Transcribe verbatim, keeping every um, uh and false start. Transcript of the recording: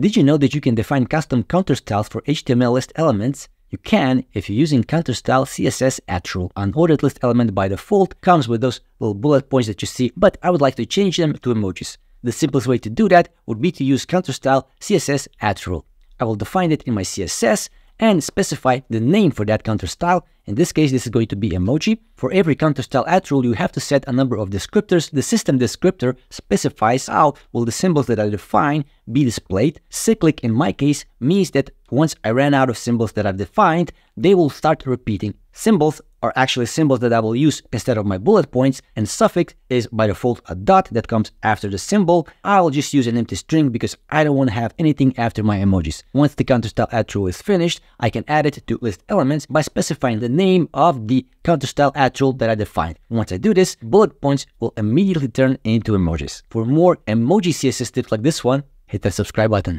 Did you know that you can define custom counter styles for H T M L list elements? You can if you're using counter-style C S S at rule. An ordered list element by default comes with those little bullet points that you see, but I would like to change them to emojis. The simplest way to do that would be to use counter-style C S S at rule. I will define it in my C S S and specify the name for that counter-style. In this case, this is going to be emoji. For every counter-style at rule, you have to set a number of descriptors. The system descriptor specifies how will the symbols that I define be displayed. Cyclic, in my case, means that once I ran out of symbols that I've defined, they will start repeating. Symbols are actually symbols that I will use instead of my bullet points, and suffix is by default a dot that comes after the symbol. I'll just use an empty string because I don't want to have anything after my emojis. Once the counter-style at rule is finished, I can add it to list elements by specifying the name of the counter-style at rule that I defined. Once I do this, bullet points will immediately turn into emojis. For more emoji C S S tips like this one, hit the subscribe button.